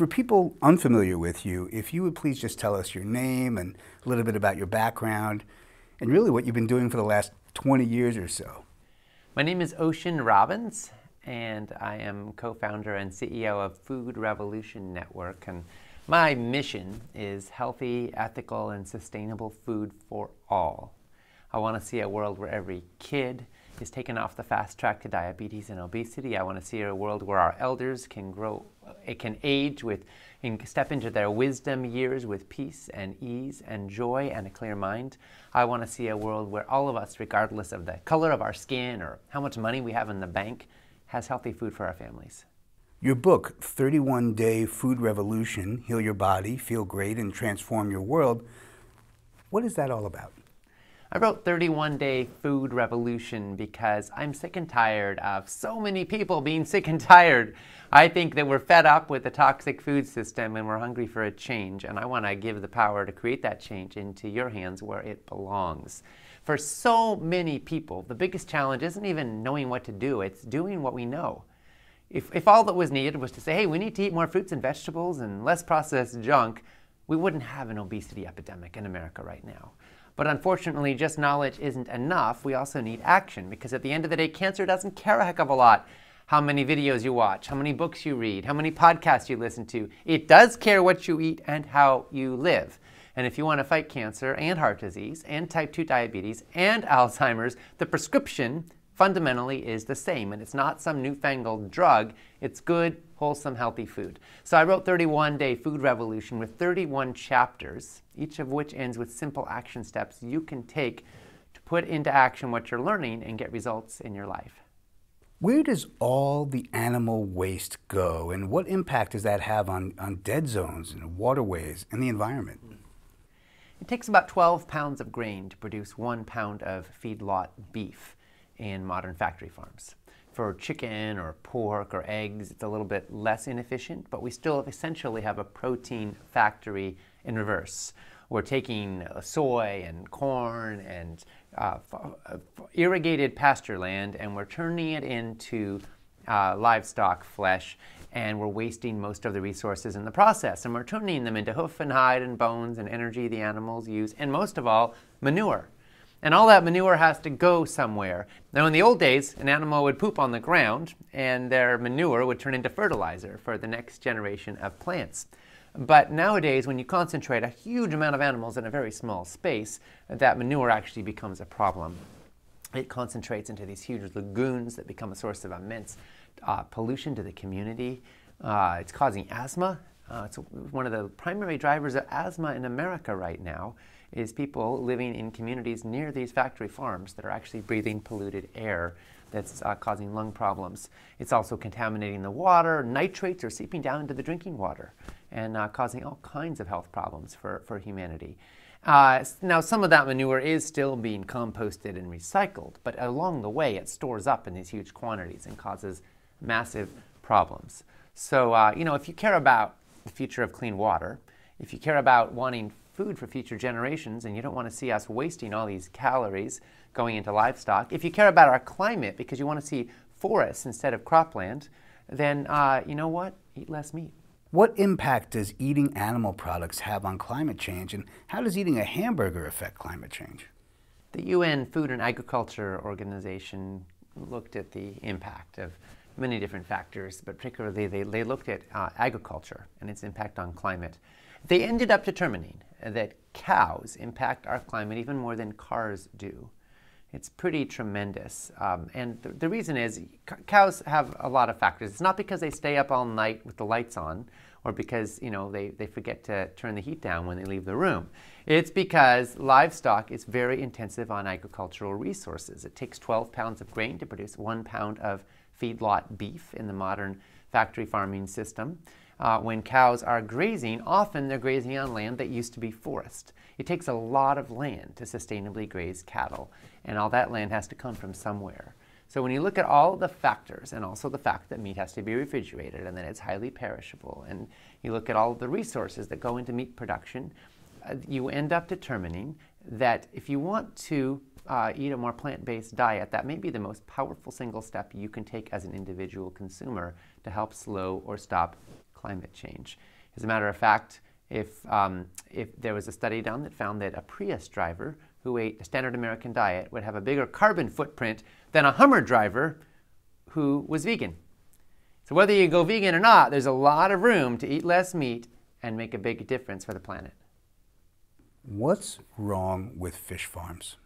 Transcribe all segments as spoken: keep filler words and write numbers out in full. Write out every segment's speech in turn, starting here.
For people unfamiliar with you, if you would please just tell us your name and a little bit about your background and really what you've been doing for the last twenty years or so. My name is Ocean Robbins, and I am co-founder and C E O of Food Revolution Network. And my mission is healthy, ethical, and sustainable food for all. I want to see a world where every kid is taken off the fast track to diabetes and obesity. I want to see a world where our elders can grow, can age with, and step into their wisdom years with peace and ease and joy and a clear mind. I want to see a world where all of us, regardless of the color of our skin or how much money we have in the bank, has healthy food for our families. Your book, thirty-one day Food Revolution, Heal Your Body, Feel Great, and Transform Your World, what is that all about? I wrote thirty-one day Food Revolution because I'm sick and tired of so many people being sick and tired. I think that we're fed up with the toxic food system and we're hungry for a change, and I want to give the power to create that change into your hands where it belongs. For so many people, the biggest challenge isn't even knowing what to do, it's doing what we know. If, if all that was needed was to say, hey, we need to eat more fruits and vegetables and less processed junk, we wouldn't have an obesity epidemic in America right now. But unfortunately, just knowledge isn't enough. We also need action, because at the end of the day, cancer doesn't care a heck of a lot how many videos you watch, how many books you read, how many podcasts you listen to. It does care what you eat and how you live. And if you want to fight cancer and heart disease and type two diabetes and Alzheimer's, the prescription fundamentally is the same. And it's not some newfangled drug. It's good, wholesome, healthy food. So I wrote thirty-one day Food Revolution with thirty-one chapters, each of which ends with simple action steps you can take to put into action what you're learning and get results in your life. Where does all the animal waste go, and what impact does that have on, on dead zones and waterways and the environment? It takes about twelve pounds of grain to produce one pound of feedlot beef in modern factory farms. For chicken or pork or eggs, it's a little bit less inefficient, but we still essentially have a protein factory in reverse. We're taking soy and corn and uh, irrigated pasture land, and we're turning it into uh, livestock flesh, and we're wasting most of the resources in the process, and we're turning them into hoof and hide and bones and energy the animals use, and most of all, manure. And all that manure has to go somewhere. Now, in the old days, an animal would poop on the ground and their manure would turn into fertilizer for the next generation of plants. But nowadays, when you concentrate a huge amount of animals in a very small space, that manure actually becomes a problem. It concentrates into these huge lagoons that become a source of immense uh, pollution to the community. Uh, it's causing asthma. Uh, it's one of the primary drivers of asthma in America right now, is people living in communities near these factory farms that are actually breathing polluted air that's uh, causing lung problems. It's also contaminating the water. Nitrates are seeping down into the drinking water and uh, causing all kinds of health problems for, for humanity. Uh, now, some of that manure is still being composted and recycled, but along the way it stores up in these huge quantities and causes massive problems. So, uh, you know, if you care about the future of clean water, if you care about wanting food for future generations, and you don't want to see us wasting all these calories going into livestock, if you care about our climate because you want to see forests instead of cropland, then uh, you know what? Eat less meat. What impact does eating animal products have on climate change, and how does eating a hamburger affect climate change? The U N Food and Agriculture Organization looked at the impact of many different factors, but particularly they, they looked at uh, agriculture and its impact on climate. They ended up determining that cows impact our climate even more than cars do. It's pretty tremendous. Um, and th the reason is cows have a lot of factors. It's not because they stay up all night with the lights on or because, you know, they, they forget to turn the heat down when they leave the room. It's because livestock is very intensive on agricultural resources. It takes twelve pounds of grain to produce one pound of feedlot beef in the modern factory farming system. Uh, when cows are grazing, often they're grazing on land that used to be forest. It takes a lot of land to sustainably graze cattle, and all that land has to come from somewhere. So when you look at all the factors, and also the fact that meat has to be refrigerated and that it's highly perishable, and you look at all of the resources that go into meat production, uh, you end up determining that if you want to Uh, eat a more plant-based diet, that may be the most powerful single step you can take as an individual consumer to help slow or stop climate change. As a matter of fact, if, um, if there was a study done that found that a Prius driver who ate a standard American diet would have a bigger carbon footprint than a Hummer driver who was vegan. So whether you go vegan or not, there's a lot of room to eat less meat and make a big difference for the planet. What's wrong with fish farms?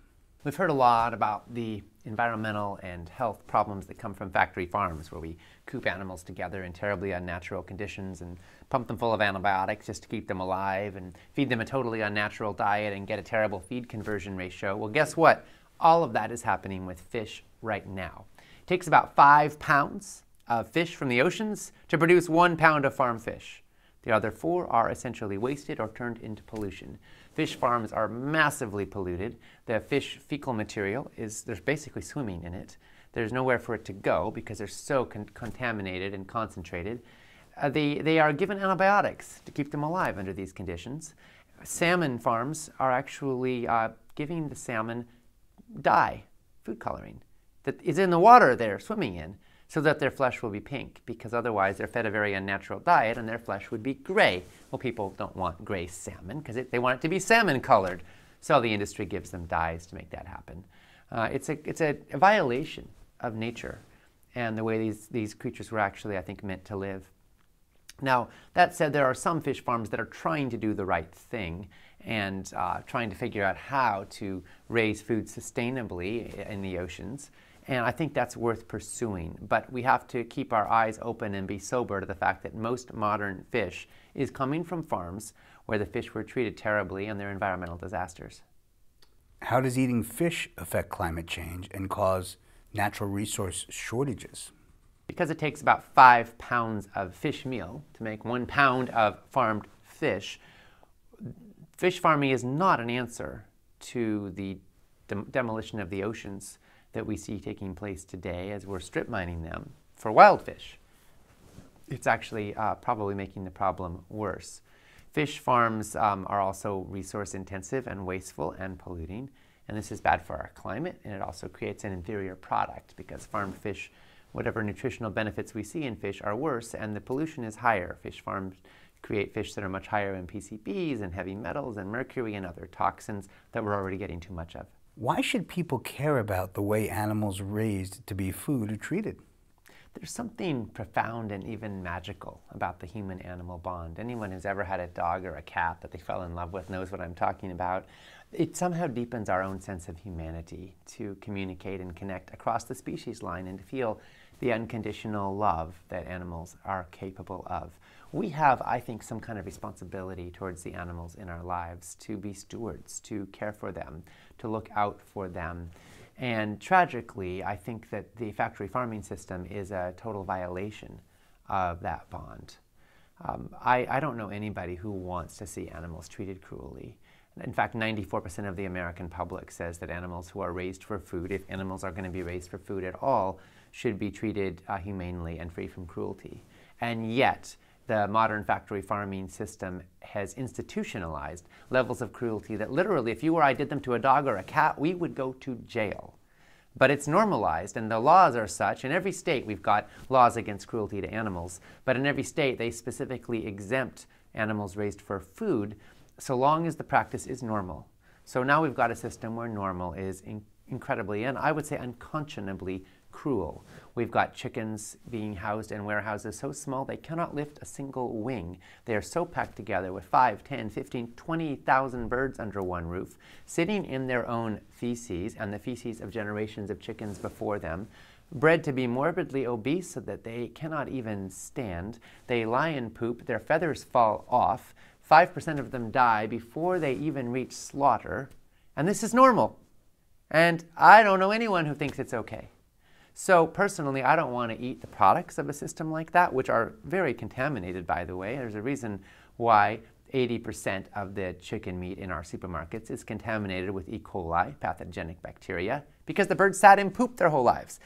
We've heard a lot about the environmental and health problems that come from factory farms, where we coop animals together in terribly unnatural conditions and pump them full of antibiotics just to keep them alive and feed them a totally unnatural diet and get a terrible feed conversion ratio. Well, guess what? All of that is happening with fish right now. It takes about five pounds of fish from the oceans to produce one pound of farm fish. The other four are essentially wasted or turned into pollution. Fish farms are massively polluted. The fish fecal material is, there's basically swimming in it. There's nowhere for it to go because they're so con contaminated and concentrated. Uh, they, they are given antibiotics to keep them alive under these conditions. Salmon farms are actually uh, giving the salmon dye, food coloring, that is in the water they're swimming in, so that their flesh will be pink, because otherwise they're fed a very unnatural diet and their flesh would be gray. Well, people don't want gray salmon because they want it to be salmon colored. So the industry gives them dyes to make that happen. Uh, it's a, it's a, a violation of nature and the way these, these creatures were actually, I think, meant to live. Now, that said, there are some fish farms that are trying to do the right thing and uh, trying to figure out how to raise food sustainably in the oceans. And I think that's worth pursuing, but we have to keep our eyes open and be sober to the fact that most modern fish is coming from farms where the fish were treated terribly and their environmental disasters. How does eating fish affect climate change and cause natural resource shortages? Because it takes about five pounds of fish meal to make one pound of farmed fish, fish farming is not an answer to the dem- demolition of the oceans that we see taking place today as we're strip mining them for wild fish. It's actually uh, probably making the problem worse. Fish farms um, are also resource intensive and wasteful and polluting, and this is bad for our climate, and it also creates an inferior product because farmed fish, whatever nutritional benefits we see in fish, are worse and the pollution is higher. Fish farms create fish that are much higher in P C Bs and heavy metals and mercury and other toxins that we're already getting too much of. Why should people care about the way animals raised to be food are treated? There's something profound and even magical about the human-animal bond. Anyone who's ever had a dog or a cat that they fell in love with knows what I'm talking about. It somehow deepens our own sense of humanity to communicate and connect across the species line and to feel the unconditional love that animals are capable of. We have, I think, some kind of responsibility towards the animals in our lives to be stewards, to care for them, to look out for them. And tragically, I think that the factory farming system is a total violation of that bond. Um, I, I don't know anybody who wants to see animals treated cruelly. In fact, ninety-four percent of the American public says that animals who are raised for food, if animals are going to be raised for food at all, should be treated uh, humanely and free from cruelty. And yet, the modern factory farming system has institutionalized levels of cruelty that literally, if you or I did them to a dog or a cat, we would go to jail. But it's normalized, and the laws are such. In every state, we've got laws against cruelty to animals. But in every state, they specifically exempt animals raised for food so long as the practice is normal. So now we've got a system where normal is in incredibly, and I would say unconscionably, cruel. We've got chickens being housed in warehouses so small they cannot lift a single wing. They are so packed together with five, ten, fifteen, twenty thousand birds under one roof, sitting in their own feces and the feces of generations of chickens before them, bred to be morbidly obese so that they cannot even stand. They lie in poop, their feathers fall off, five percent of them die before they even reach slaughter, and this is normal. And I don't know anyone who thinks it's okay. So personally, I don't want to eat the products of a system like that, which are very contaminated, by the way. There's a reason why eighty percent of the chicken meat in our supermarkets is contaminated with E. coli, pathogenic bacteria, because the birds sat and pooped their whole lives.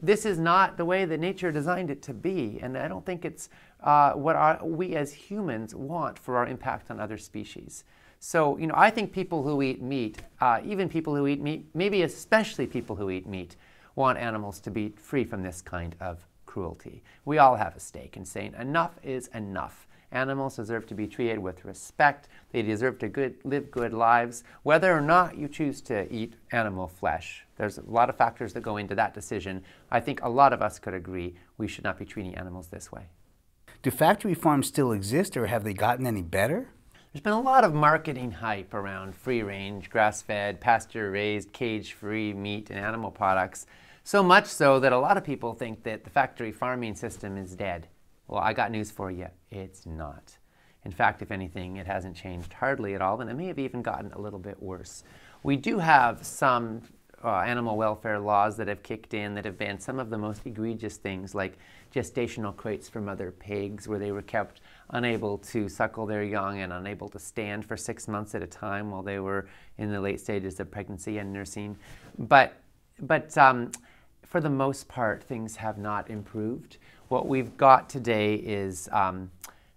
This is not the way that nature designed it to be, and I don't think it's uh, what our, we as humans want for our impact on other species. So, you know, I think people who eat meat, uh, even people who eat meat, maybe especially people who eat meat, want animals to be free from this kind of cruelty. We all have a stake in saying enough is enough. Animals deserve to be treated with respect. They deserve to good, live good lives, whether or not you choose to eat animal flesh. There's a lot of factors that go into that decision. I think a lot of us could agree we should not be treating animals this way. Do factory farms still exist, or have they gotten any better? There's been a lot of marketing hype around free-range, grass-fed, pasture-raised, cage-free meat and animal products, so much so that a lot of people think that the factory farming system is dead. Well, I got news for you. It's not. In fact, if anything, it hasn't changed hardly at all, and it may have even gotten a little bit worse. We do have some uh, animal welfare laws that have kicked in that have banned some of the most egregious things, like gestational crates for mother pigs, where they were kept unable to suckle their young and unable to stand for six months at a time while they were in the late stages of pregnancy and nursing. But, but um, for the most part, things have not improved. What we've got today is um,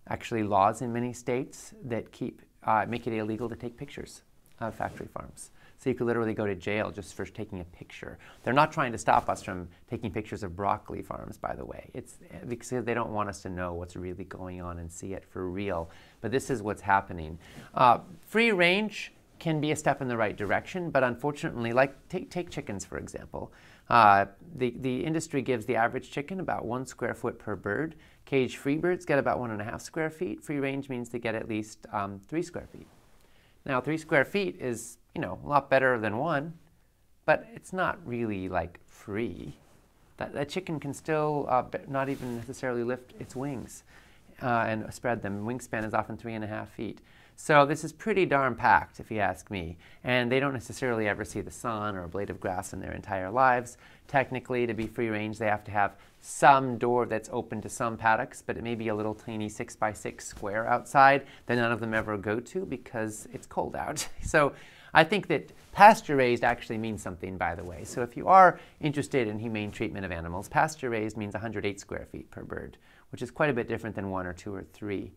actually laws in many states that keep, uh, make it illegal to take pictures of factory farms. So you could literally go to jail just for taking a picture. They're not trying to stop us from taking pictures of broccoli farms, by the way. It's because they don't want us to know what's really going on and see it for real. But this is what's happening. Uh, free range can be a step in the right direction, but unfortunately, like take, take chickens, for example. Uh, the, the industry gives the average chicken about one square foot per bird. Cage-free birds get about one and a half square feet. Free range means they get at least um, three square feet. Now, three square feet is, you know, a lot better than one, but it's not really like free. That, that chicken can still uh, not even necessarily lift its wings uh, and spread them. Wingspan is often three and a half feet. So this is pretty darn packed, if you ask me. And they don't necessarily ever see the sun or a blade of grass in their entire lives. Technically, to be free range, they have to have some door that's open to some paddocks, but it may be a little tiny six by six square outside that none of them ever go to because it's cold out. So I think that pasture-raised actually means something, by the way. So if you are interested in humane treatment of animals, pasture-raised means one hundred eight square feet per bird, which is quite a bit different than one or two or three.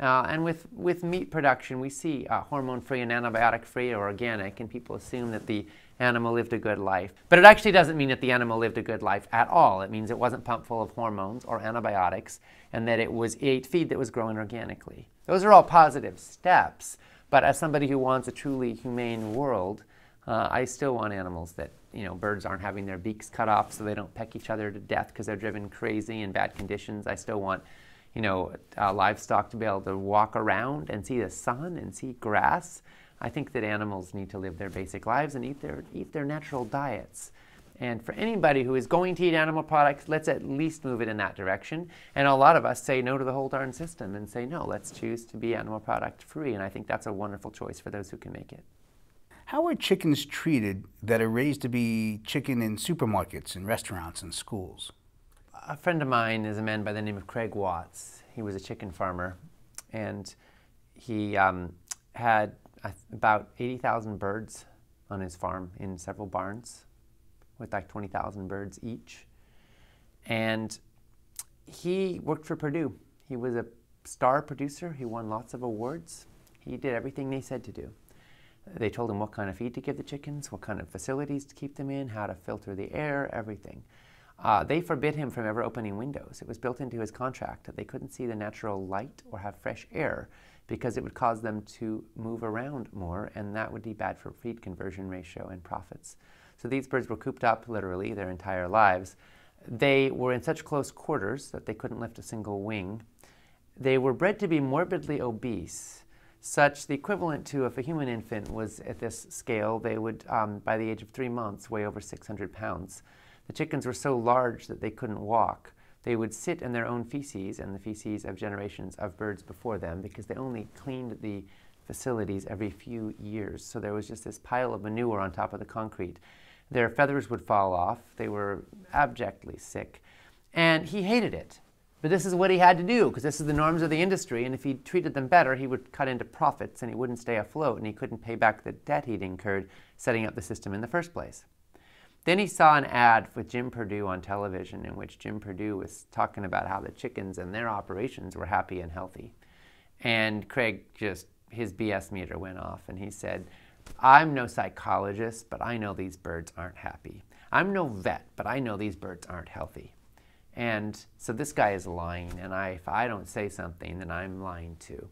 Uh, and with, with meat production, we see uh, hormone-free and antibiotic-free or organic, and people assume that the animal lived a good life. But it actually doesn't mean that the animal lived a good life at all. It means it wasn't pumped full of hormones or antibiotics, and that it was ate feed that was grown organically. Those are all positive steps, but as somebody who wants a truly humane world, uh, I still want animals that, you know, birds aren't having their beaks cut off so they don't peck each other to death because they're driven crazy in bad conditions. I still want you know, uh, livestock to be able to walk around and see the sun and see grass. I think that animals need to live their basic lives and eat their, eat their natural diets. And for anybody who is going to eat animal products, let's at least move it in that direction. And a lot of us say no to the whole darn system and say, no, let's choose to be animal product free. And I think that's a wonderful choice for those who can make it. How are chickens treated that are raised to be chicken in supermarkets and restaurants and schools? A friend of mine is a man by the name of Craig Watts. He was a chicken farmer, and he um, had uh, about eighty thousand birds on his farm in several barns with like twenty thousand birds each. And he worked for Perdue. He was a star producer. He won lots of awards. He did everything they said to do. They told him what kind of feed to give the chickens, what kind of facilities to keep them in, how to filter the air, everything. Uh, they forbid him from ever opening windows. It was built into his contract that they couldn't see the natural light or have fresh air because it would cause them to move around more, and that would be bad for feed conversion ratio and profits. So these birds were cooped up literally their entire lives. They were in such close quarters that they couldn't lift a single wing. They were bred to be morbidly obese, such the equivalent to if a human infant was at this scale, they would, um, by the age of three months, weigh over six hundred pounds. The chickens were so large that they couldn't walk. They would sit in their own feces and the feces of generations of birds before them because they only cleaned the facilities every few years. So there was just this pile of manure on top of the concrete. Their feathers would fall off. They were abjectly sick. And he hated it. But this is what he had to do because this is the norms of the industry. And if he treated them better, he would cut into profits and he wouldn't stay afloat and he couldn't pay back the debt he'd incurred setting up the system in the first place. Then he saw an ad with Jim Perdue on television in which Jim Perdue was talking about how the chickens and their operations were happy and healthy. And Craig just, his B S meter went off and he said, I'm no psychologist, but I know these birds aren't happy. I'm no vet, but I know these birds aren't healthy. And so this guy is lying, and I, if I don't say something, then I'm lying too.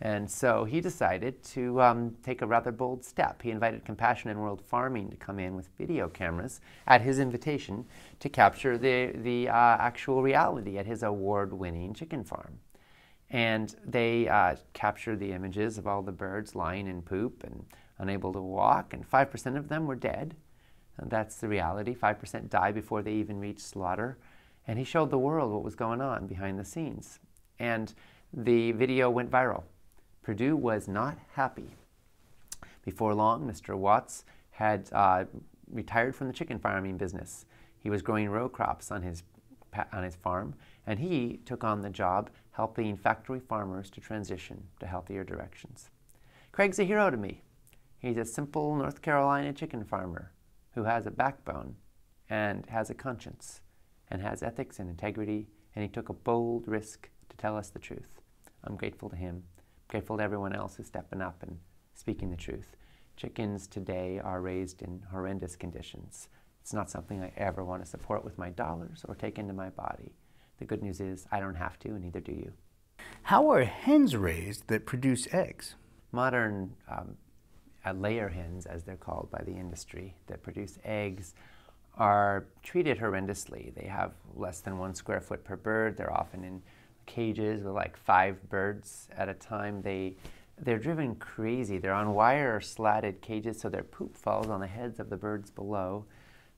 And so he decided to um, take a rather bold step. He invited Compassion in World Farming to come in with video cameras at his invitation to capture the, the uh, actual reality at his award-winning chicken farm. And they uh, captured the images of all the birds lying in poop and unable to walk, and five percent of them were dead. And that's the reality. five percent die before they even reach slaughter. And he showed the world what was going on behind the scenes. And the video went viral. Perdue was not happy. Before long, Mister Watts had uh, retired from the chicken farming business. He was growing row crops on his, on his farm, and he took on the job helping factory farmers to transition to healthier directions. Craig's a hero to me. He's a simple North Carolina chicken farmer who has a backbone and has a conscience and has ethics and integrity, and he took a bold risk to tell us the truth. I'm grateful to him. I'm grateful to everyone else who's stepping up and speaking the truth. Chickens today are raised in horrendous conditions. It's not something I ever want to support with my dollars or take into my body. The good news is I don't have to, and neither do you. How are hens raised that produce eggs? Modern um, layer hens, as they're called by the industry, that produce eggs are treated horrendously. They have less than one square foot per bird. They're often in cages with like five birds at a time. They, they're driven crazy. They're on wire or slatted cages, so their poop falls on the heads of the birds below,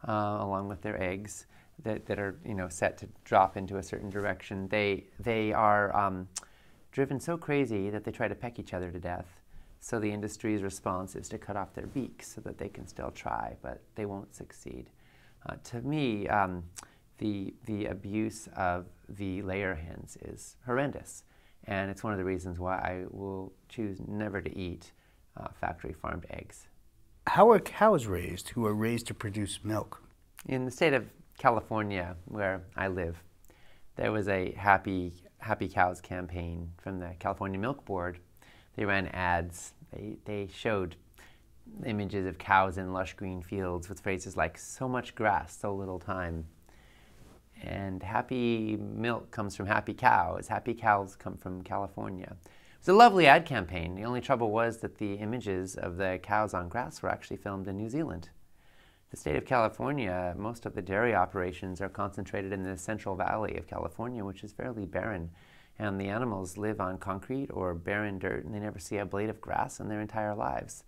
uh, along with their eggs that, that are you know, set to drop into a certain direction. They, they are um, driven so crazy that they try to peck each other to death. So the industry's response is to cut off their beaks so that they can still try, but they won't succeed. Uh, to me, um, the, the abuse of the layer hens is horrendous, and it's one of the reasons why I will choose never to eat uh, factory-farmed eggs. How are cows raised who are raised to produce milk? In the state of California, where I live, there was a Happy, Happy Cows campaign from the California Milk Board. They ran ads. They, they showed images of cows in lush green fields with phrases like, so much grass, so little time. And happy milk comes from happy cows. Happy cows come from California. It was a lovely ad campaign. The only trouble was that the images of the cows on grass were actually filmed in New Zealand. The state of California, most of the dairy operations are concentrated in the Central Valley of California, which is fairly barren. And the animals live on concrete or barren dirt, and they never see a blade of grass in their entire lives.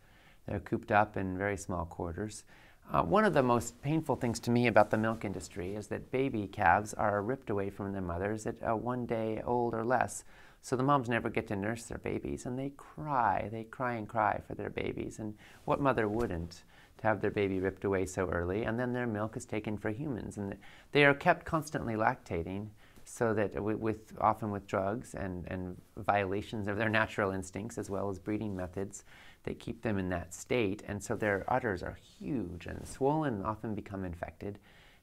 They're cooped up in very small quarters. Uh, one of the most painful things to me about the milk industry is that baby calves are ripped away from their mothers at uh, one day old or less. So the moms never get to nurse their babies, and they cry. They cry and cry for their babies. And what mother wouldn't, to have their baby ripped away so early? And then their milk is taken for humans. And they are kept constantly lactating, so that with, often with drugs and, and violations of their natural instincts as well as breeding methods, they keep them in that state. And so their udders are huge and swollen and often become infected.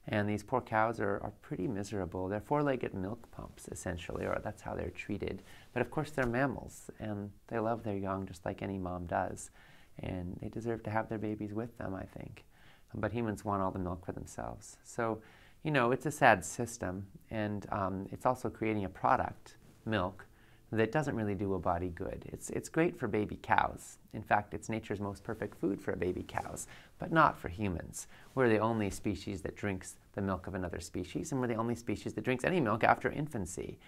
And these poor cows are, are pretty miserable. They're four-legged milk pumps, essentially, or that's how they're treated. But of course, they're mammals, and they love their young just like any mom does. And they deserve to have their babies with them, I think. But humans want all the milk for themselves. So, you know, it's a sad system, and um, it's also creating a product, milk, that doesn't really do a body good. It's, it's great for baby cows. In fact, it's nature's most perfect food for baby cows, but not for humans. We're the only species that drinks the milk of another species, and we're the only species that drinks any milk after infancy.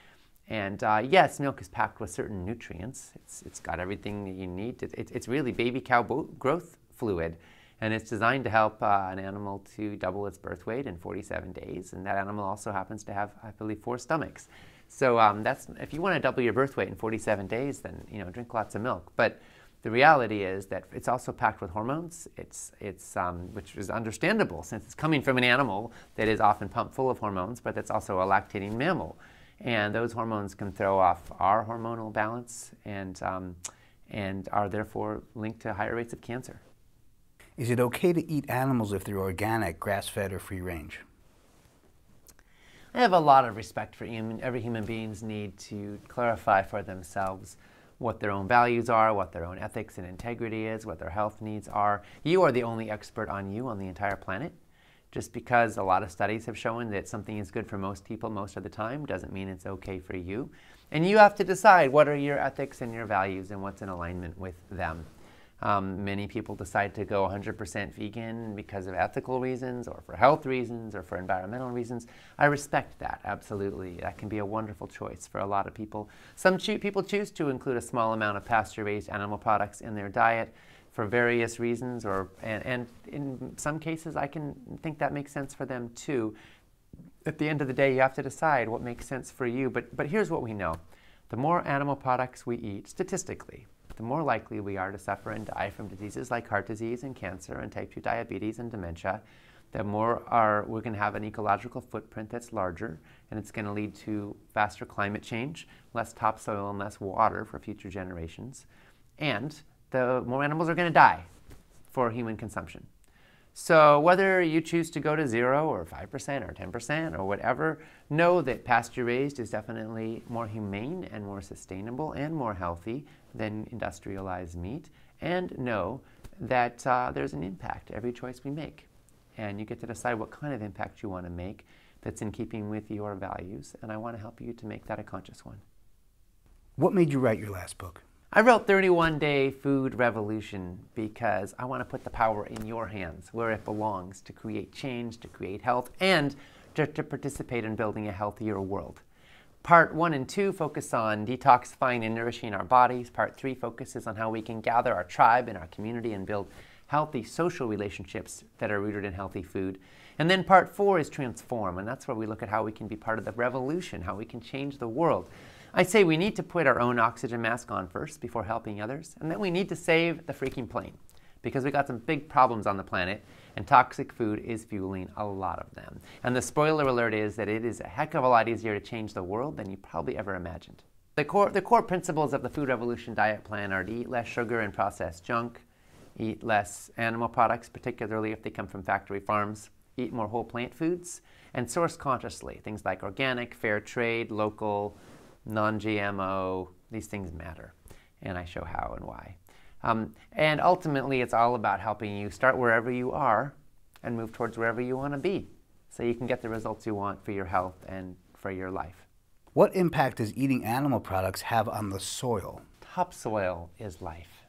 And uh, yes, milk is packed with certain nutrients. It's, it's got everything that you need. It, it, it's really baby cow growth fluid. And it's designed to help uh, an animal to double its birth weight in forty-seven days. And that animal also happens to have, I believe, four stomachs. So um, that's, if you want to double your birth weight in forty-seven days, then you know, drink lots of milk. But the reality is that it's also packed with hormones, it's, it's, um, which is understandable since it's coming from an animal that is often pumped full of hormones, but that's also a lactating mammal. And those hormones can throw off our hormonal balance and, um, and are therefore linked to higher rates of cancer. Is it okay to eat animals if they're organic, grass-fed, or free-range? I have a lot of respect for human, every human being's need to clarify for themselves what their own values are, what their own ethics and integrity is, what their health needs are. You are the only expert on you on the entire planet. Just because a lot of studies have shown that something is good for most people most of the time doesn't mean it's okay for you. And you have to decide what are your ethics and your values and what's in alignment with them. Um, many people decide to go one hundred percent vegan because of ethical reasons or for health reasons or for environmental reasons. I respect that, absolutely. That can be a wonderful choice for a lot of people. Some cho- people choose to include a small amount of pasture-raised animal products in their diet for various reasons, or and, and in some cases I can think that makes sense for them too. At the end of the day, you have to decide what makes sense for you. But, but here's what we know. The more animal products we eat, statistically, the more likely we are to suffer and die from diseases like heart disease and cancer and type two diabetes and dementia. The more are, we're going to have an ecological footprint that's larger, and it's going to lead to faster climate change, less topsoil and less water for future generations. And the more animals are going to die for human consumption. So whether you choose to go to zero or five percent or ten percent or whatever, know that pasture-raised is definitely more humane and more sustainable and more healthy than industrialized meat. And know that uh, there's an impact every choice we make. And you get to decide what kind of impact you want to make that's in keeping with your values. And I want to help you to make that a conscious one. What made you write your last book? I wrote thirty-one day food revolution because I want to put the power in your hands where it belongs to create change, to create health, and to, to participate in building a healthier world. Part one and two focus on detoxifying and nourishing our bodies. Part three focuses on how we can gather our tribe and our community and build healthy social relationships that are rooted in healthy food. And then part four is transform, and that's where we look at how we can be part of the revolution, how we can change the world. I say we need to put our own oxygen mask on first before helping others, and then we need to save the freaking plane because we got some big problems on the planet, and toxic food is fueling a lot of them. And the spoiler alert is that it is a heck of a lot easier to change the world than you probably ever imagined. The core, the core principles of the Food Revolution diet plan are to eat less sugar and processed junk, eat less animal products, particularly if they come from factory farms, eat more whole plant foods, and source consciously. Things like organic, fair trade, local, non G M O, these things matter, and I show how and why. Um, and ultimately, it's all about helping you start wherever you are and move towards wherever you want to be so you can get the results you want for your health and for your life. What impact does eating animal products have on the soil? Topsoil is life.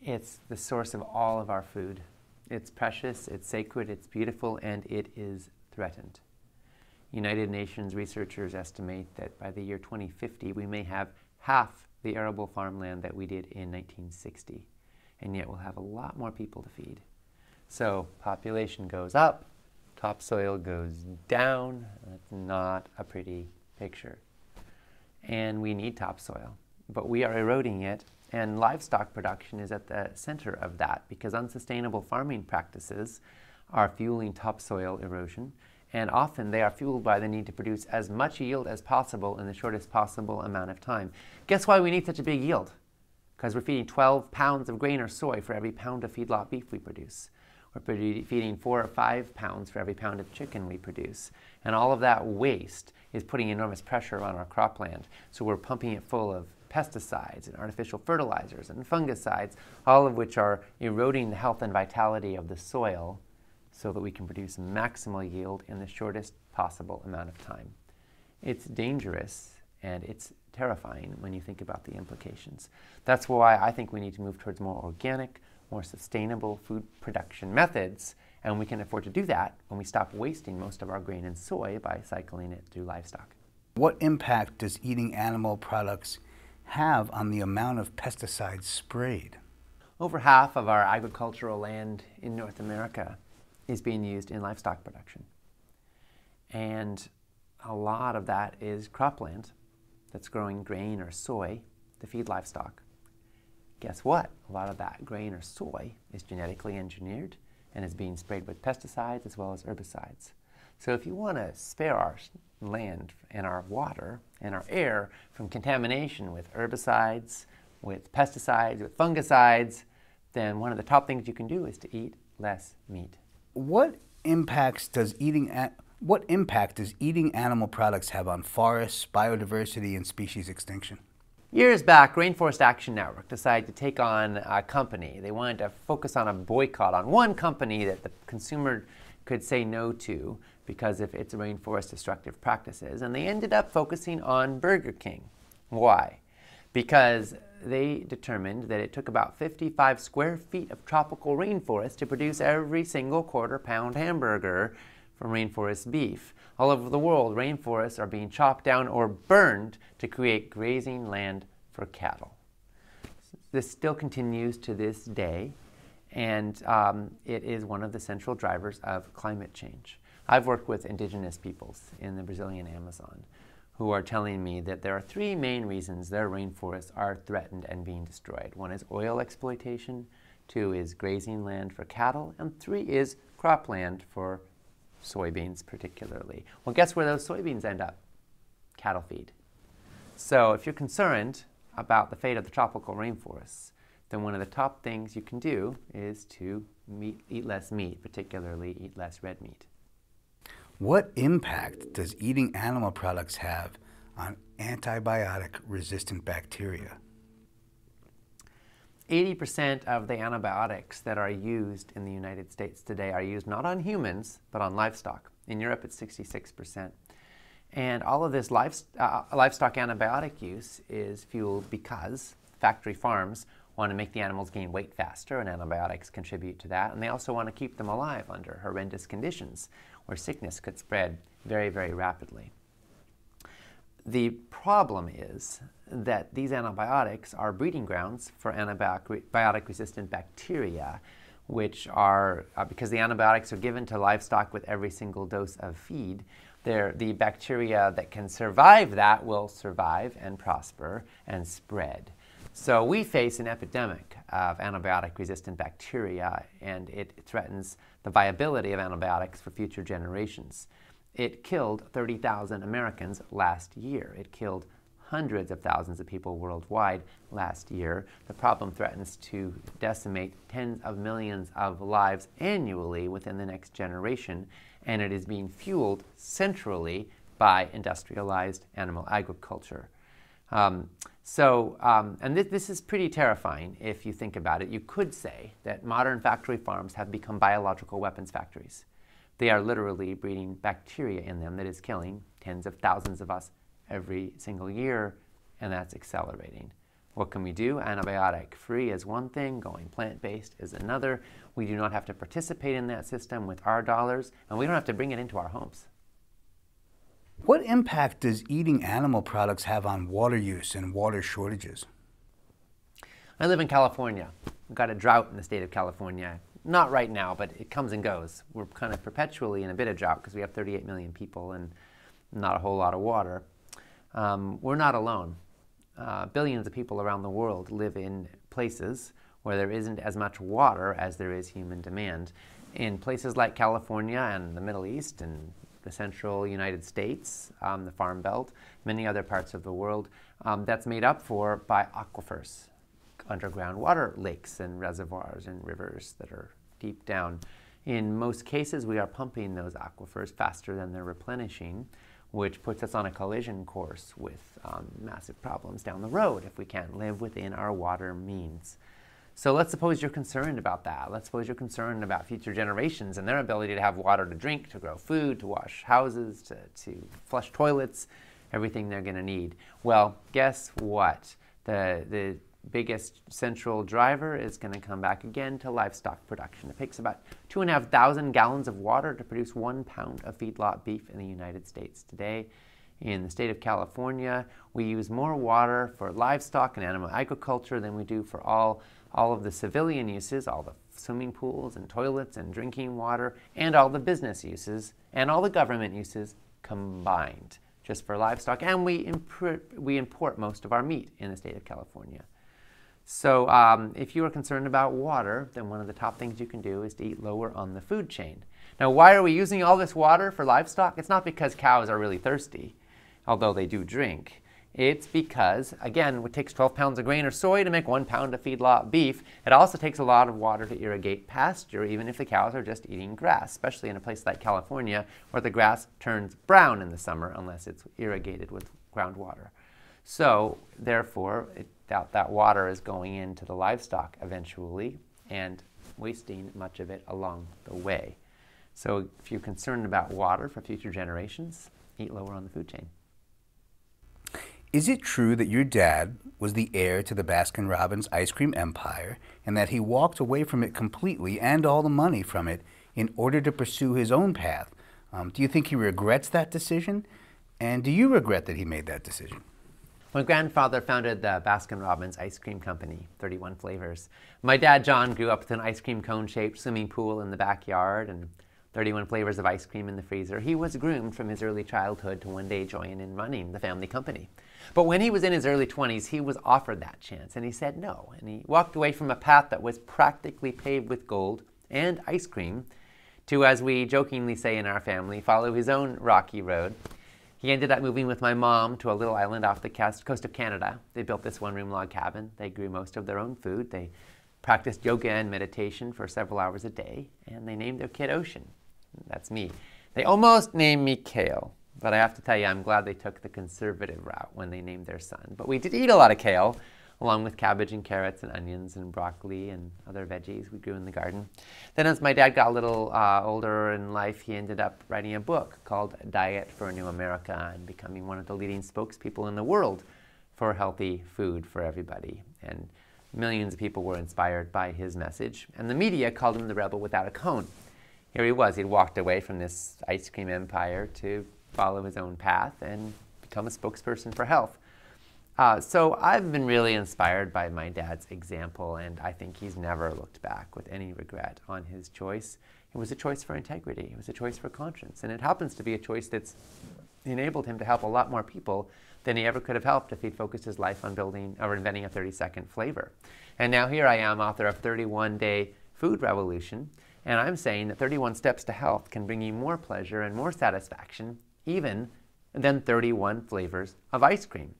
It's the source of all of our food. It's precious, it's sacred, it's beautiful, and it is threatened. United Nations researchers estimate that by the year twenty fifty, we may have half the arable farmland that we did in nineteen sixty. And yet we'll have a lot more people to feed. So population goes up, topsoil goes down. That's not a pretty picture. And we need topsoil, but we are eroding it. And livestock production is at the center of that because unsustainable farming practices are fueling topsoil erosion. And often they are fueled by the need to produce as much yield as possible in the shortest possible amount of time. Guess why we need such a big yield? Because we're feeding twelve pounds of grain or soy for every pound of feedlot beef we produce. We're feeding four or five pounds for every pound of chicken we produce. And all of that waste is putting enormous pressure on our cropland. So we're pumping it full of pesticides and artificial fertilizers and fungicides, all of which are eroding the health and vitality of the soil, so that we can produce maximal yield in the shortest possible amount of time. It's dangerous and it's terrifying when you think about the implications. That's why I think we need to move towards more organic, more sustainable food production methods, and we can afford to do that when we stop wasting most of our grain and soy by cycling it through livestock. What impact does eating animal products have on the amount of pesticides sprayed? Over half of our agricultural land in North America is being used in livestock production. And a lot of that is cropland that's growing grain or soy to feed livestock. Guess what? A lot of that grain or soy is genetically engineered and is being sprayed with pesticides as well as herbicides. So if you want to spare our land and our water and our air from contamination with herbicides, with pesticides, with fungicides, then one of the top things you can do is to eat less meat. What impacts does eating a what impact does eating animal products have on forests, biodiversity, and species extinction? Years back, Rainforest Action Network decided to take on a company. They wanted to focus on a boycott on one company that the consumer could say no to because of its rainforest destructive practices. And they ended up focusing on Burger King. Why? Because they determined that it took about fifty-five square feet of tropical rainforest to produce every single quarter pound hamburger from rainforest beef. All over the world, rainforests are being chopped down or burned to create grazing land for cattle. This still continues to this day, and um, it is one of the central drivers of climate change. I've worked with indigenous peoples in the Brazilian Amazon who are telling me that there are three main reasons their rainforests are threatened and being destroyed. One is oil exploitation, two is grazing land for cattle, and three is cropland for soybeans particularly. Well, guess where those soybeans end up? Cattle feed. So if you're concerned about the fate of the tropical rainforests, then one of the top things you can do is to meat, eat less meat, particularly eat less red meat. What impact does eating animal products have on antibiotic-resistant bacteria? eighty percent of the antibiotics that are used in the United States today are used not on humans, but on livestock. In Europe, it's sixty-six percent. And all of this livestock, uh, livestock antibiotic use is fueled because factory farms want to make the animals gain weight faster, and antibiotics contribute to that. And they also want to keep them alive under horrendous conditions where sickness could spread very, very rapidly. The problem is that these antibiotics are breeding grounds for antibiotic-resistant bacteria, which are, uh, because the antibiotics are given to livestock with every single dose of feed, they're, the bacteria that can survive that will survive and prosper and spread. So we face an epidemic of antibiotic-resistant bacteria, and it threatens the viability of antibiotics for future generations. It killed thirty thousand Americans last year. It killed hundreds of thousands of people worldwide last year. The problem threatens to decimate tens of millions of lives annually within the next generation, and it is being fueled centrally by industrialized animal agriculture. Um, so, um, and th this is pretty terrifying if you think about it. You could say that modern factory farms have become biological weapons factories. They are literally breeding bacteria in them that is killing tens of thousands of us every single year, and that's accelerating. What can we do? Antibiotic-free is one thing, going plant-based is another. We do not have to participate in that system with our dollars, and we don't have to bring it into our homes. What impact does eating animal products have on water use and water shortages? I live in California. We've got a drought in the state of California. Not right now, but it comes and goes. We're kind of perpetually in a bit of drought because we have thirty-eight million people and not a whole lot of water. Um, we're not alone. Uh, billions of people around the world live in places where there isn't as much water as there is human demand. In places like California and the Middle East and the central United States, um, the Farm Belt, many other parts of the world, um, that's made up for by aquifers, underground water lakes and reservoirs and rivers that are deep down. In most cases, we are pumping those aquifers faster than they're replenishing, which puts us on a collision course with um, massive problems down the road if we can't live within our water means. So let's suppose you're concerned about that. Let's suppose you're concerned about future generations and their ability to have water to drink, to grow food, to wash houses, to, to flush toilets, everything they're gonna need. Well, guess what? The, the biggest central driver is gonna come back again to livestock production. It takes about two and a half thousand gallons of water to produce one pound of feedlot beef in the United States today. In the state of California, we use more water for livestock and animal agriculture than we do for all all of the civilian uses, all the swimming pools and toilets and drinking water, and all the business uses and all the government uses combined just for livestock. And we, we import most of our meat in the state of California. So um, if you are concerned about water, then one of the top things you can do is to eat lower on the food chain. Now, why are we using all this water for livestock? It's not because cows are really thirsty, although they do drink. It's because, again, it takes twelve pounds of grain or soy to make one pound of feedlot beef. It also takes a lot of water to irrigate pasture, even if the cows are just eating grass, especially in a place like California, where the grass turns brown in the summer unless it's irrigated with groundwater. So, therefore, it, that, that water is going into the livestock eventually and wasting much of it along the way. So if you're concerned about water for future generations, eat lower on the food chain. Is it true that your dad was the heir to the Baskin-Robbins ice cream empire and that he walked away from it completely and all the money from it in order to pursue his own path? Um, do you think he regrets that decision? And do you regret that he made that decision? My grandfather founded the Baskin-Robbins ice cream company, thirty-one flavors. My dad, John, grew up with an ice cream cone-shaped swimming pool in the backyard and thirty-one flavors of ice cream in the freezer. He was groomed from his early childhood to one day join in running the family company. But when he was in his early twenties, he was offered that chance, and he said no. And he walked away from a path that was practically paved with gold and ice cream to, as we jokingly say in our family, follow his own rocky road. He ended up moving with my mom to a little island off the coast of Canada. They built this one-room log cabin. They grew most of their own food. They practiced yoga and meditation for several hours a day, and they named their kid Ocean. That's me. They almost named me Kale, but I have to tell you, I'm glad they took the conservative route when they named their son. But we did eat a lot of kale, along with cabbage and carrots and onions and broccoli and other veggies we grew in the garden. Then as my dad got a little uh, older in life, he ended up writing a book called Diet for a New America and becoming one of the leading spokespeople in the world for healthy food for everybody. And millions of people were inspired by his message. And the media called him the rebel without a cone. Here he was, he'd walked away from this ice cream empire to follow his own path and become a spokesperson for health. Uh, so I've been really inspired by my dad's example, and I think he's never looked back with any regret on his choice. It was a choice for integrity, it was a choice for conscience, and it happens to be a choice that's enabled him to help a lot more people than he ever could have helped if he'd focused his life on building or inventing a thirty-second flavor. And now here I am, author of thirty-one day Food Revolution, and I'm saying that thirty-one steps to health can bring you more pleasure and more satisfaction even than thirty-one flavors of ice cream.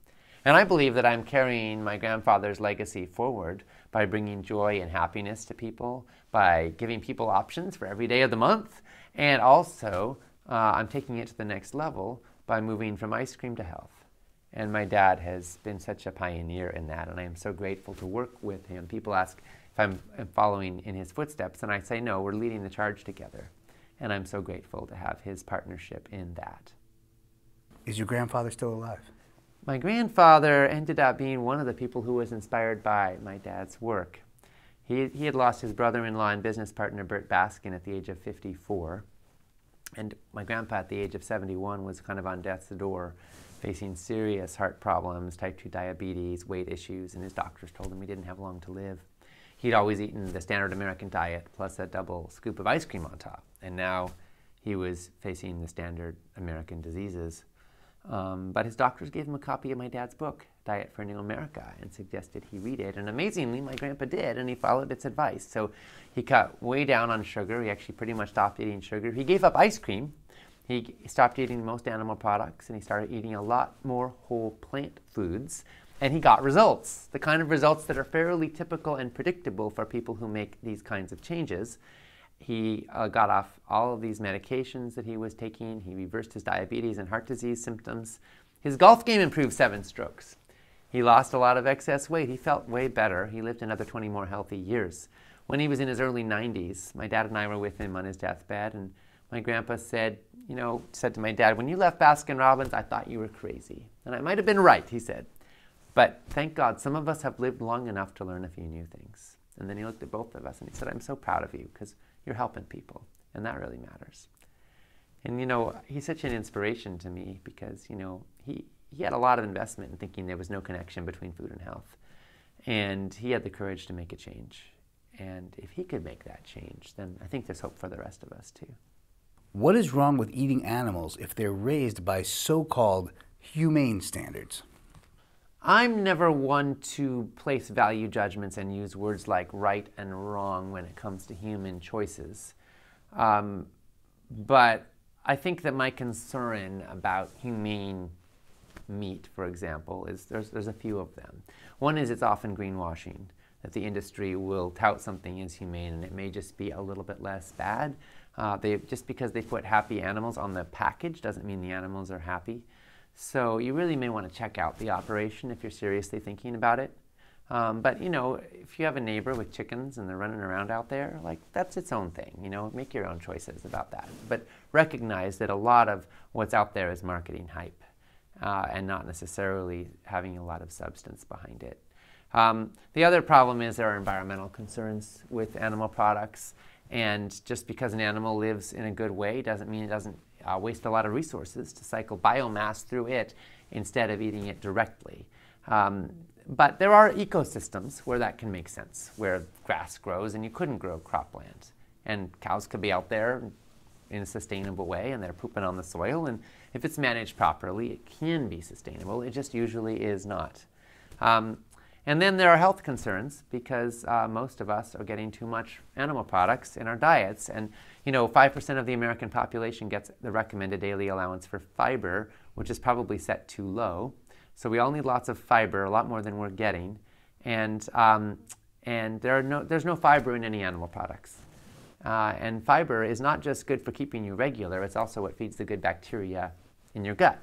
And I believe that I'm carrying my grandfather's legacy forward by bringing joy and happiness to people, by giving people options for every day of the month, and also uh, I'm taking it to the next level by moving from ice cream to health. And my dad has been such a pioneer in that, and I am so grateful to work with him. People ask, I'm following in his footsteps, and I say, no, we're leading the charge together. And I'm so grateful to have his partnership in that. Is your grandfather still alive? My grandfather ended up being one of the people who was inspired by my dad's work. He, he had lost his brother-in-law and business partner, Bert Baskin, at the age of fifty-four. And my grandpa, at the age of seventy-one, was kind of on death's door, facing serious heart problems, type two diabetes, weight issues, and his doctors told him he didn't have long to live. He'd always eaten the standard American diet plus a double scoop of ice cream on top. And now he was facing the standard American diseases. Um, but his doctors gave him a copy of my dad's book, Diet for a New America, and suggested he read it. And amazingly, my grandpa did, and he followed its advice. So he cut way down on sugar. He actually pretty much stopped eating sugar. He gave up ice cream. He stopped eating most animal products, and he started eating a lot more whole plant foods. And he got results, the kind of results that are fairly typical and predictable for people who make these kinds of changes. He uh, got off all of these medications that he was taking. He reversed his diabetes and heart disease symptoms. His golf game improved seven strokes. He lost a lot of excess weight. He felt way better. He lived another twenty more healthy years. When he was in his early nineties, my dad and I were with him on his deathbed, and my grandpa said, you know, said to my dad, when you left Baskin-Robbins, I thought you were crazy. And I might have been right, he said. But thank God, some of us have lived long enough to learn a few new things. And then he looked at both of us and he said, I'm so proud of you because you're helping people, and that really matters. And you know, he's such an inspiration to me because, you know, he, he had a lot of investment in thinking there was no connection between food and health. And he had the courage to make a change. And if he could make that change, then I think there's hope for the rest of us too. What is wrong with eating animals if they're raised by so-called humane standards? I'm never one to place value judgments and use words like right and wrong when it comes to human choices. Um, but I think that my concern about humane meat, for example, is there's, there's a few of them. One is it's often greenwashing, that the industry will tout something as humane and it may just be a little bit less bad. Uh, they, just because they put happy animals on the package doesn't mean the animals are happy. So you really may want to check out the operation if you're seriously thinking about it. Um, but, you know, if you have a neighbor with chickens and they're running around out there, like, that's its own thing. You know, make your own choices about that. But recognize that a lot of what's out there is marketing hype uh, and not necessarily having a lot of substance behind it. Um, the other problem is there are environmental concerns with animal products. And just because an animal lives in a good way doesn't mean it doesn't uh, waste a lot of resources to cycle biomass through it instead of eating it directly. Um, But there are ecosystems where that can make sense, where grass grows and you couldn't grow cropland. And cows could be out there in a sustainable way and they're pooping on the soil. And if it's managed properly, it can be sustainable. It just usually is not. Um, and then there are health concerns because uh, most of us are getting too much animal products in our diets. And, you know, five percent of the American population gets the recommended daily allowance for fiber, which is probably set too low. So we all need lots of fiber, a lot more than we're getting, and um, and there are no there's no fiber in any animal products. Uh, and fiber is not just good for keeping you regular; it's also what feeds the good bacteria in your gut.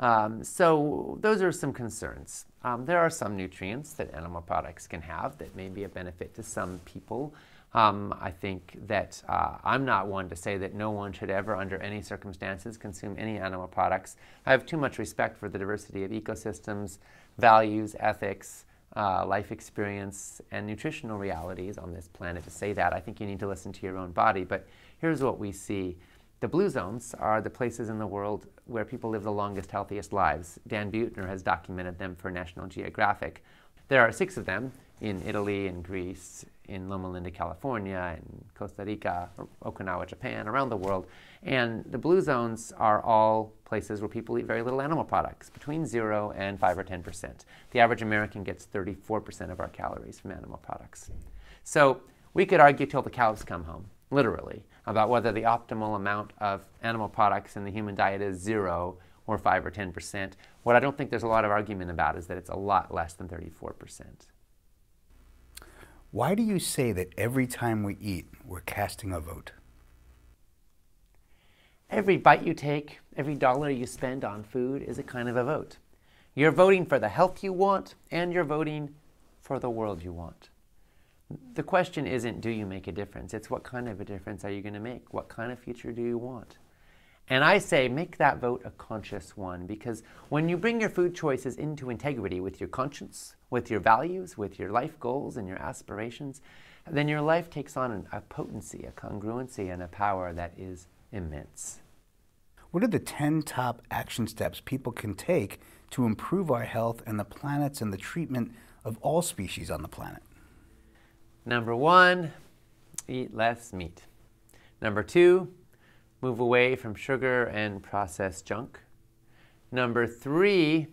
Um, so those are some concerns. Um, there are some nutrients that animal products can have that may be a benefit to some people. Um, I think that uh, I'm not one to say that no one should ever, under any circumstances, consume any animal products. I have too much respect for the diversity of ecosystems, values, ethics, uh, life experience, and nutritional realities on this planet to say that. I think you need to listen to your own body, but here's what we see. The blue zones are the places in the world where people live the longest, healthiest lives. Dan Buettner has documented them for National Geographic. There are six of them in Italy and Greece, in Loma Linda, California, in Costa Rica, Okinawa, Japan, around the world. And the blue zones are all places where people eat very little animal products, between zero and five or ten percent. The average American gets thirty-four percent of our calories from animal products. So we could argue till the cows come home, literally, about whether the optimal amount of animal products in the human diet is zero or five or ten percent. What I don't think there's a lot of argument about is that it's a lot less than thirty-four percent. Why do you say that every time we eat, we're casting a vote? Every bite you take, every dollar you spend on food is a kind of a vote. You're voting for the health you want, and you're voting for the world you want. The question isn't, do you make a difference? It's what kind of a difference are you going to make? What kind of future do you want? And I say, make that vote a conscious one, because when you bring your food choices into integrity with your conscience, with your values, with your life goals and your aspirations, then your life takes on an, a potency, a congruency, and a power that is immense. What are the ten top action steps people can take to improve our health and the planet's and the treatment of all species on the planet? Number one, eat less meat. Number two, move away from sugar and processed junk. Number three,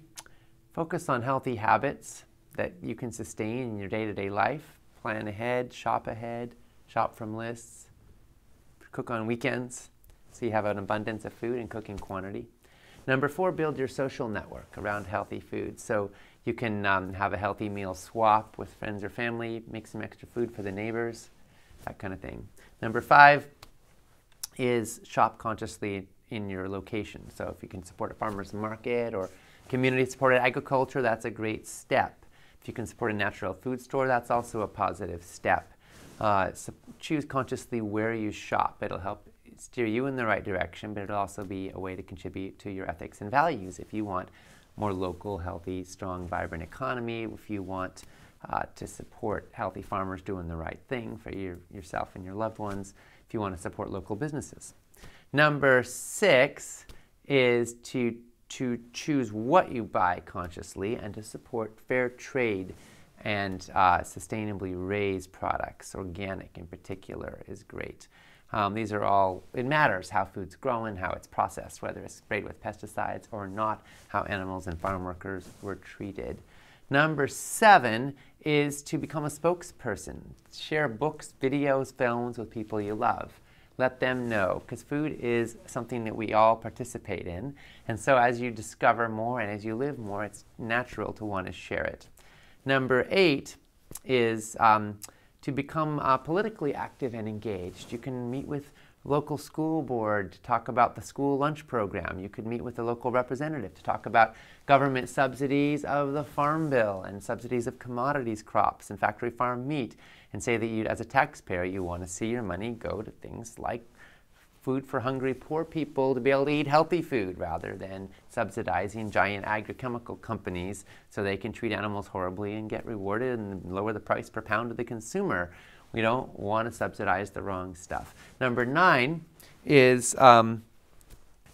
focus on healthy habits that you can sustain in your day-to-day life. Plan ahead, shop ahead, shop from lists, cook on weekends, so you have an abundance of food and cook in quantity. Number four, build your social network around healthy food. So you can um, have a healthy meal swap with friends or family, make some extra food for the neighbors, that kind of thing. Number five is shop consciously in your location. So if you can support a farmer's market or community-supported agriculture, that's a great step. If you can support a natural food store, that's also a positive step. Uh, so choose consciously where you shop. It'll help steer you in the right direction, but it'll also be a way to contribute to your ethics and values if you want more local, healthy, strong, vibrant economy, if you want uh, to support healthy farmers doing the right thing for your, yourself and your loved ones, if you want to support local businesses. Number six is to to choose what you buy consciously and to support fair trade and uh, sustainably raised products. Organic in particular is great. Um, these are all, it matters how food's grown, how it's processed, whether it's sprayed with pesticides or not, how animals and farm workers were treated. Number seven is to become a spokesperson. Share books, videos, films with people you love. Let them know, because food is something that we all participate in. And so as you discover more and as you live more, it's natural to want to share it. Number eight is um, to become uh, politically active and engaged. You can meet with local school board to talk about the school lunch program. You could meet with a local representative to talk about government subsidies of the farm bill and subsidies of commodities crops and factory farm meat, and say that you, as a taxpayer, you want to see your money go to things like food for hungry poor people to be able to eat healthy food rather than subsidizing giant agrochemical companies so they can treat animals horribly and get rewarded and lower the price per pound to the consumer. We don't want to subsidize the wrong stuff. Number nine is um,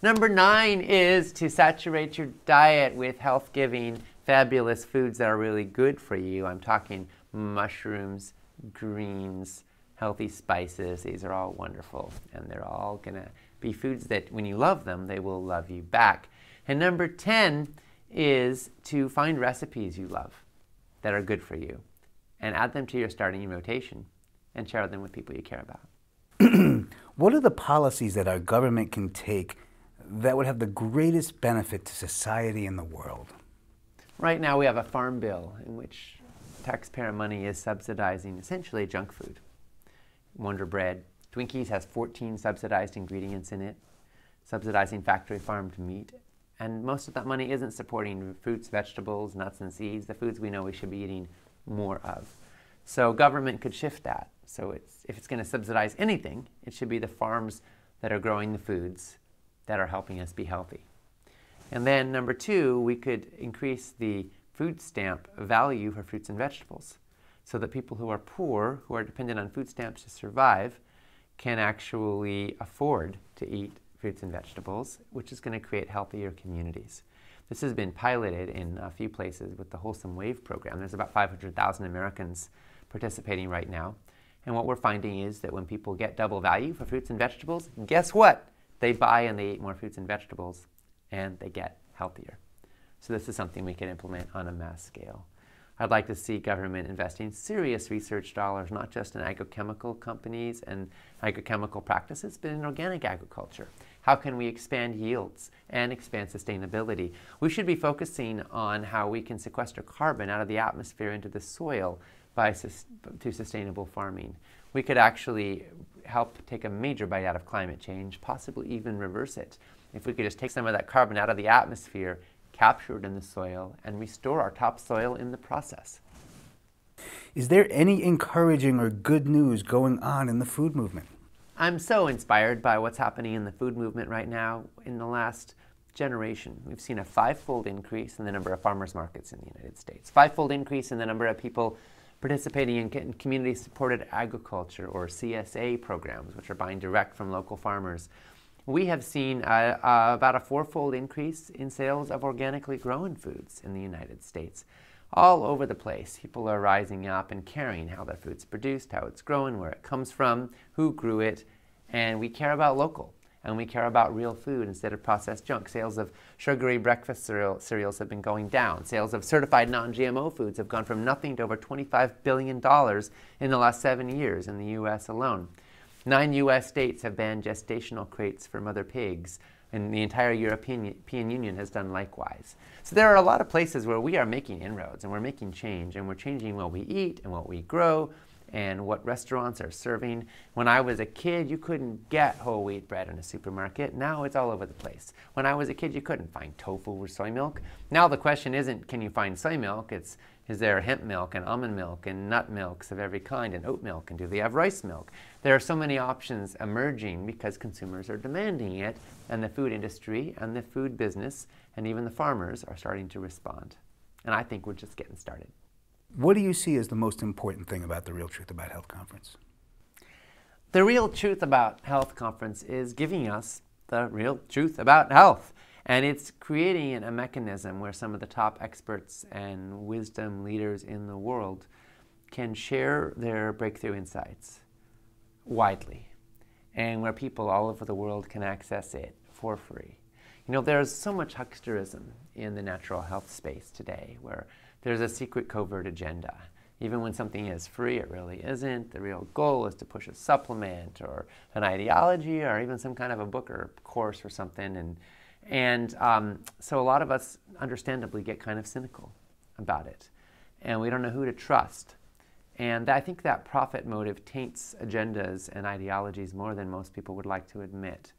number nine is to saturate your diet with health-giving, fabulous foods that are really good for you. I'm talking mushrooms, greens, healthy spices. These are all wonderful, and they're all gonna be foods that, when you love them, they will love you back. And number ten is to find recipes you love that are good for you, and add them to your starting rotation, and share them with people you care about. What are the policies that our government can take that would have the greatest benefit to society and the world? Right now we have a farm bill in which taxpayer money is subsidizing essentially junk food. Wonder Bread, Twinkies has fourteen subsidized ingredients in it, subsidizing factory farmed meat, and most of that money isn't supporting fruits, vegetables, nuts and seeds, the foods we know we should be eating more of. So government could shift that. So it's, if it's going to subsidize anything, it should be the farms that are growing the foods that are helping us be healthy. And then number two, we could increase the food stamp value for fruits and vegetables so that people who are poor, who are dependent on food stamps to survive, can actually afford to eat fruits and vegetables, which is going to create healthier communities. This has been piloted in a few places with the Wholesome Wave program. There's about five hundred thousand Americans participating right now. And what we're finding is that when people get double value for fruits and vegetables, guess what? They buy and they eat more fruits and vegetables, and they get healthier. So this is something we can implement on a mass scale. I'd like to see government investing serious research dollars, not just in agrochemical companies and agrochemical practices, but in organic agriculture. How can we expand yields and expand sustainability? We should be focusing on how we can sequester carbon out of the atmosphere into the soil by sus- to sustainable farming. We could actually help take a major bite out of climate change, possibly even reverse it. If we could just take some of that carbon out of the atmosphere, capture it in the soil, and restore our topsoil in the process. Is there any encouraging or good news going on in the food movement? I'm so inspired by what's happening in the food movement right now. In the last generation, we've seen a five-fold increase in the number of farmers markets in the United States, five-fold increase in the number of people participating in community-supported agriculture, or C S A programs, which are buying direct from local farmers. We have seen uh, uh, about a four-fold increase in sales of organically grown foods in the United States. All over the place, people are rising up and caring how their food's produced, how it's grown, where it comes from, who grew it, and we care about local, and we care about real food instead of processed junk. Sales of sugary breakfast cereal, cereals have been going down. Sales of certified non G M O foods have gone from nothing to over twenty-five billion dollars in the last seven years in the U S alone. Nine U S states have banned gestational crates for mother pigs, and the entire European Union has done likewise. So there are a lot of places where we are making inroads, and we're making change, and we're changing what we eat and what we grow and what restaurants are serving. When I was a kid, you couldn't get whole wheat bread in a supermarket. Now it's all over the place. When I was a kid, you couldn't find tofu or soy milk. Now the question isn't, can you find soy milk? It's, is there hemp milk and almond milk and nut milks of every kind and oat milk, and do they have rice milk? There are so many options emerging because consumers are demanding it, and the food industry and the food business and even the farmers are starting to respond. And I think we're just getting started. What do you see as the most important thing about the Real Truth About Health Conference? The Real Truth About Health Conference is giving us the real truth about health. And it's creating a mechanism where some of the top experts and wisdom leaders in the world can share their breakthrough insights widely, and where people all over the world can access it for free. You know, there's so much hucksterism in the natural health space today, where there's a secret covert agenda. Even when something is free, it really isn't. The real goal is to push a supplement or an ideology or even some kind of a book or course or something. And, and um, so a lot of us understandably get kind of cynical about it. And we don't know who to trust. And I think that profit motive taints agendas and ideologies more than most people would like to admit.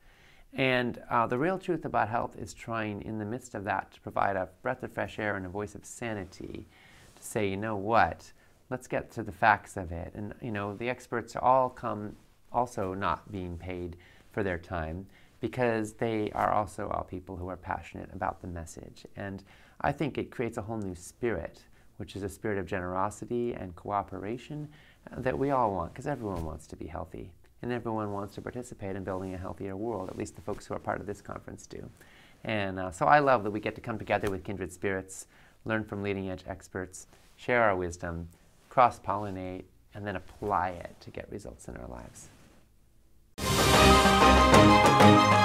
And uh, the real truth about health is trying, in the midst of that, to provide a breath of fresh air and a voice of sanity to say, you know what, let's get to the facts of it. And, you know, the experts all come also not being paid for their time, because they are also all people who are passionate about the message. And I think it creates a whole new spirit, which is a spirit of generosity and cooperation that we all want, because everyone wants to be healthy. And everyone wants to participate in building a healthier world, at least the folks who are part of this conference do. And uh, so I love that we get to come together with kindred spirits, learn from leading edge experts, share our wisdom, cross-pollinate, and then apply it to get results in our lives.